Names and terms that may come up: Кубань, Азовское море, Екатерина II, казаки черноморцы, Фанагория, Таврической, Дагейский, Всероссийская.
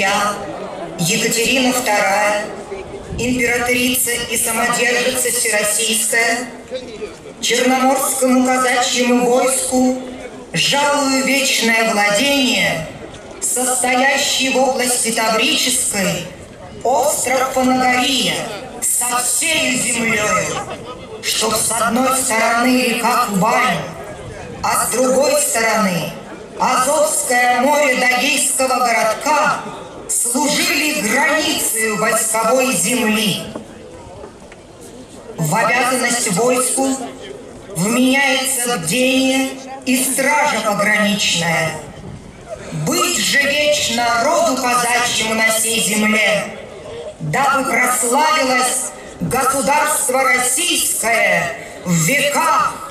Я, Екатерина II, императрица и самодержица Всероссийская, черноморскому казачьему войску жалую вечное владение, состоящее в области Таврической, остров Фанагория, со всей землей, чтоб с одной стороны река Кубань, а с другой стороны Азовское море Дагейского городка служили границей войсковой земли. В обязанность войску вменяется бдение и стража пограничная. Быть же вечно роду казачьему на всей земле, дабы прославилось государство российское в веках.